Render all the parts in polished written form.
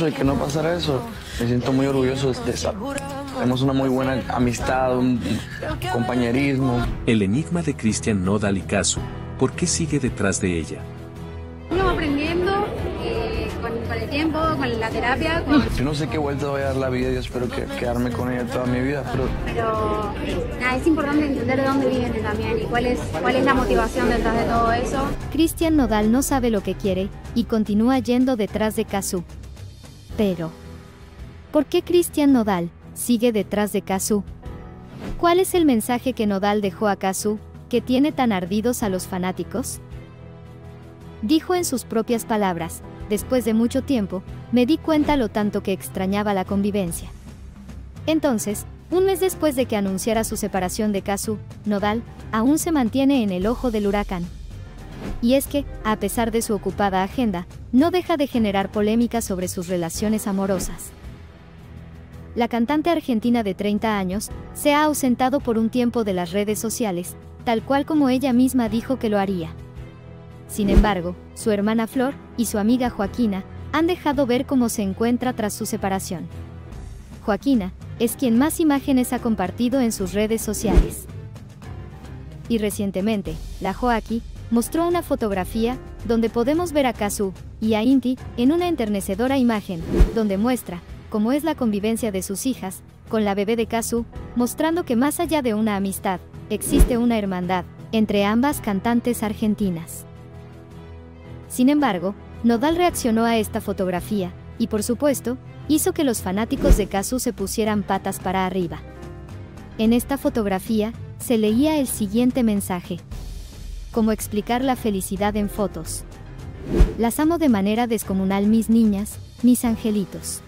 Y que no pasara eso, me siento muy orgulloso de estar. Tenemos una muy buena amistad, un compañerismo. El enigma de Cristian Nodal y Cazzu, ¿por qué sigue detrás de ella? Uno va aprendiendo con el tiempo, con la terapia. Yo no sé qué vuelta voy a dar la vida y espero quedarme con ella toda mi vida. Pero nada, es importante entender de dónde viene también y cuál es la motivación detrás de todo eso. Cristian Nodal no sabe lo que quiere y continúa yendo detrás de Cazzu. Pero, ¿por qué Cristian Nodal sigue detrás de Cazzu? ¿Cuál es el mensaje que Nodal dejó a Cazzu, que tiene tan ardidos a los fanáticos? Dijo en sus propias palabras: después de mucho tiempo, me di cuenta lo tanto que extrañaba la convivencia. Entonces, un mes después de que anunciara su separación de Cazzu, Nodal aún se mantiene en el ojo del huracán. Y es que, a pesar de su ocupada agenda, no deja de generar polémicas sobre sus relaciones amorosas. La cantante argentina de 30 años se ha ausentado por un tiempo de las redes sociales, tal cual como ella misma dijo que lo haría. Sin embargo, su hermana Flor y su amiga Joaquina han dejado ver cómo se encuentra tras su separación. Joaquina es quien más imágenes ha compartido en sus redes sociales. Y recientemente, la Joaquí mostró una fotografía donde podemos ver a Cazzu y a Inti en una enternecedora imagen, donde muestra cómo es la convivencia de sus hijas con la bebé de Cazzu, mostrando que más allá de una amistad, existe una hermandad entre ambas cantantes argentinas. Sin embargo, Nodal reaccionó a esta fotografía y, por supuesto, hizo que los fanáticos de Cazzu se pusieran patas para arriba. En esta fotografía se leía el siguiente mensaje: ¿cómo explicar la felicidad en fotos? Las amo de manera descomunal, mis niñas, mis angelitos.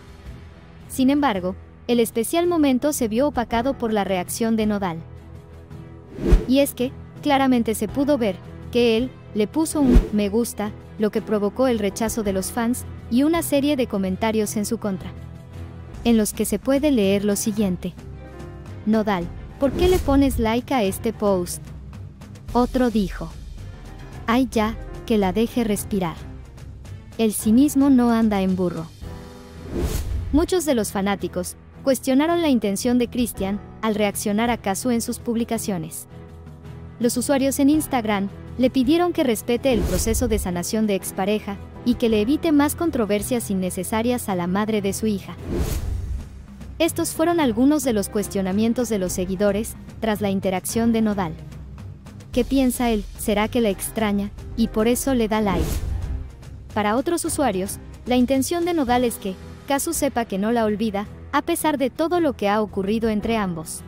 Sin embargo, el especial momento se vio opacado por la reacción de Nodal. Y es que, claramente se pudo ver que él le puso un me gusta, lo que provocó el rechazo de los fans y una serie de comentarios en su contra, en los que se puede leer lo siguiente: Nodal, ¿por qué le pones like a este post? Otro dijo: ay ya, que la deje respirar. El cinismo no anda en burro. Muchos de los fanáticos cuestionaron la intención de Cristian al reaccionar a Cazzu en sus publicaciones. Los usuarios en Instagram le pidieron que respete el proceso de sanación de expareja y que le evite más controversias innecesarias a la madre de su hija. Estos fueron algunos de los cuestionamientos de los seguidores tras la interacción de Nodal. ¿Qué piensa él? ¿Será que la extraña y por eso le da like? Para otros usuarios, la intención de Nodal es que Cazzu sepa que no la olvida, a pesar de todo lo que ha ocurrido entre ambos.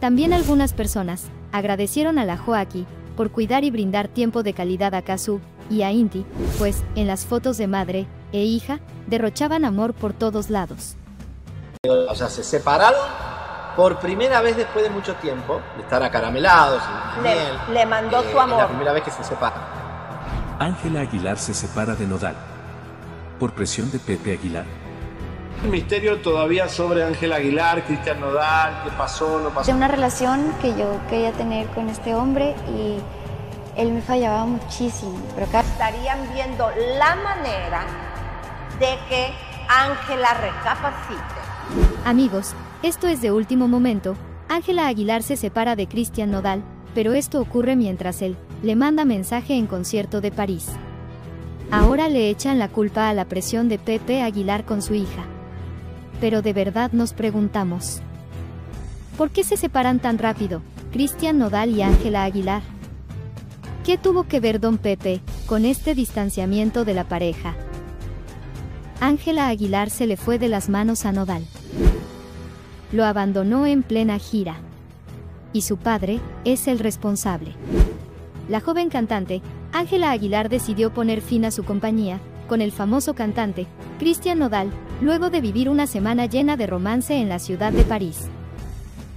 También algunas personas agradecieron a la Joaquí por cuidar y brindar tiempo de calidad a Cazzu y a Inti, pues, en las fotos de madre e hija, derrochaban amor por todos lados. O sea, se separaron por primera vez después de mucho tiempo de estar acaramelados. Le mandó su amor. Es la primera vez que se separan. Ángela Aguilar se separa de Nodal por presión de Pepe Aguilar. El misterio todavía sobre Ángela Aguilar, Cristian Nodal, qué pasó, no pasó. Era una relación que yo quería tener con este hombre y él me fallaba muchísimo. Pero acá estarían viendo la manera de que Ángela recapacite. Amigos, esto es de último momento. Ángela Aguilar se separa de Cristian Nodal, pero esto ocurre mientras él le manda mensaje en concierto de París. Ahora le echan la culpa a la presión de Pepe Aguilar con su hija. Pero de verdad nos preguntamos, ¿por qué se separan tan rápido Cristian Nodal y Ángela Aguilar? ¿Qué tuvo que ver don Pepe con este distanciamiento de la pareja? Ángela Aguilar se le fue de las manos a Nodal. Lo abandonó en plena gira. Y su padre es el responsable. La joven cantante, Ángela Aguilar, decidió poner fin a su compañía con el famoso cantante, Cristian Nodal, luego de vivir una semana llena de romance en la ciudad de París.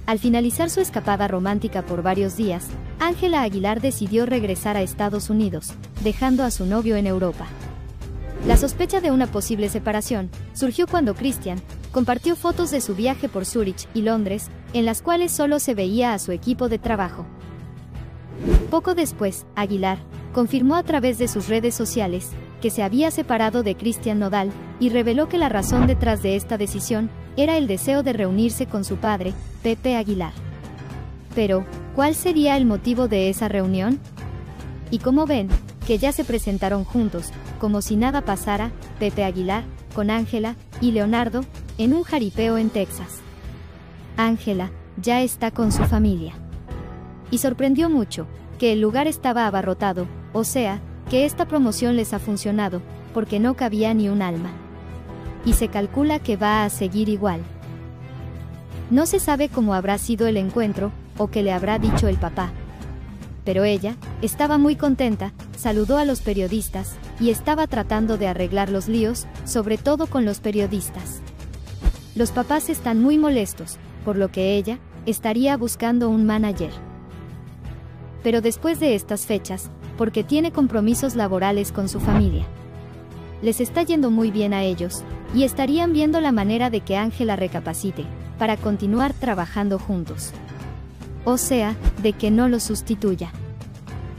Al finalizar su escapada romántica por varios días, Ángela Aguilar decidió regresar a Estados Unidos, dejando a su novio en Europa. La sospecha de una posible separación surgió cuando Cristian compartió fotos de su viaje por Zúrich y Londres, en las cuales solo se veía a su equipo de trabajo. Poco después, Aguilar confirmó a través de sus redes sociales que se había separado de Cristian Nodal, y reveló que la razón detrás de esta decisión era el deseo de reunirse con su padre, Pepe Aguilar. Pero, ¿cuál sería el motivo de esa reunión? Y como ven, que ya se presentaron juntos, como si nada pasara, Pepe Aguilar, con Ángela y Leonardo, en un jaripeo en Texas. Ángela ya está con su familia. Y sorprendió mucho, que el lugar estaba abarrotado, o sea, que esta promoción les ha funcionado, porque no cabía ni un alma. Y se calcula que va a seguir igual. No se sabe cómo habrá sido el encuentro, o qué le habrá dicho el papá. Pero ella estaba muy contenta, saludó a los periodistas, y estaba tratando de arreglar los líos, sobre todo con los periodistas. Los papás están muy molestos, por lo que ella estaría buscando un manager. Pero después de estas fechas, porque tiene compromisos laborales con su familia. Les está yendo muy bien a ellos, y estarían viendo la manera de que Ángela recapacite, para continuar trabajando juntos. O sea, de que no lo sustituya.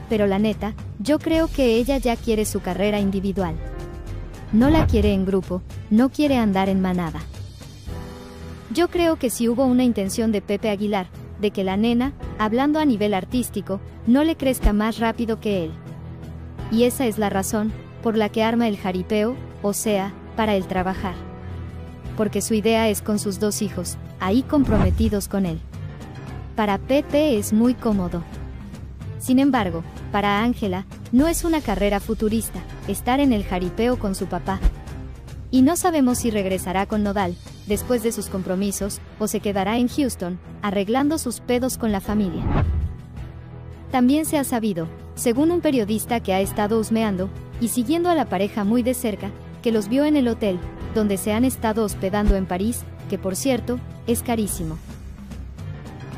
Pero la neta, yo creo que ella ya quiere su carrera individual. No la quiere en grupo, no quiere andar en manada. Yo creo que sí hubo una intención de Pepe Aguilar, de que la nena, hablando a nivel artístico, no le crezca más rápido que él. Y esa es la razón por la que arma el jaripeo, o sea, para el trabajar. Porque su idea es con sus dos hijos, ahí comprometidos con él. Para Pepe es muy cómodo. Sin embargo, para Ángela, no es una carrera futurista, estar en el jaripeo con su papá. Y no sabemos si regresará con Nodal, después de sus compromisos, o se quedará en Houston, arreglando sus pedos con la familia. También se ha sabido, según un periodista que ha estado husmeando, y siguiendo a la pareja muy de cerca, que los vio en el hotel, donde se han estado hospedando en París, que por cierto, es carísimo.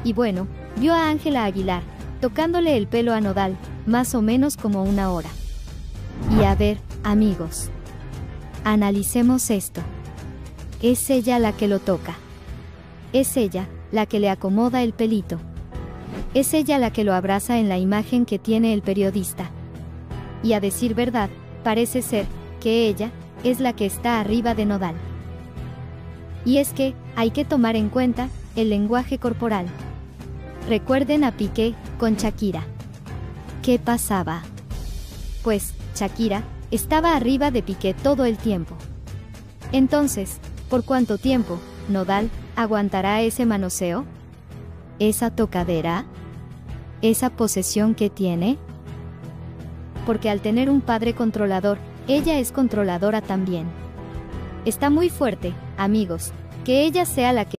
Y bueno, vio a Ángela Aguilar, tocándole el pelo a Nodal, más o menos como una hora. Y a ver, amigos, analicemos esto. Es ella la que lo toca. Es ella la que le acomoda el pelito. Es ella la que lo abraza en la imagen que tiene el periodista. Y a decir verdad, parece ser que ella es la que está arriba de Nodal. Y es que, hay que tomar en cuenta el lenguaje corporal. Recuerden a Piqué con Shakira. ¿Qué pasaba? Pues, Shakira estaba arriba de Piqué todo el tiempo. Entonces, ¿por cuánto tiempo Nodal aguantará ese manoseo? ¿Esa tocadera? ¿Esa posesión que tiene? Porque al tener un padre controlador, ella es controladora también. Está muy fuerte, amigos, que ella sea la que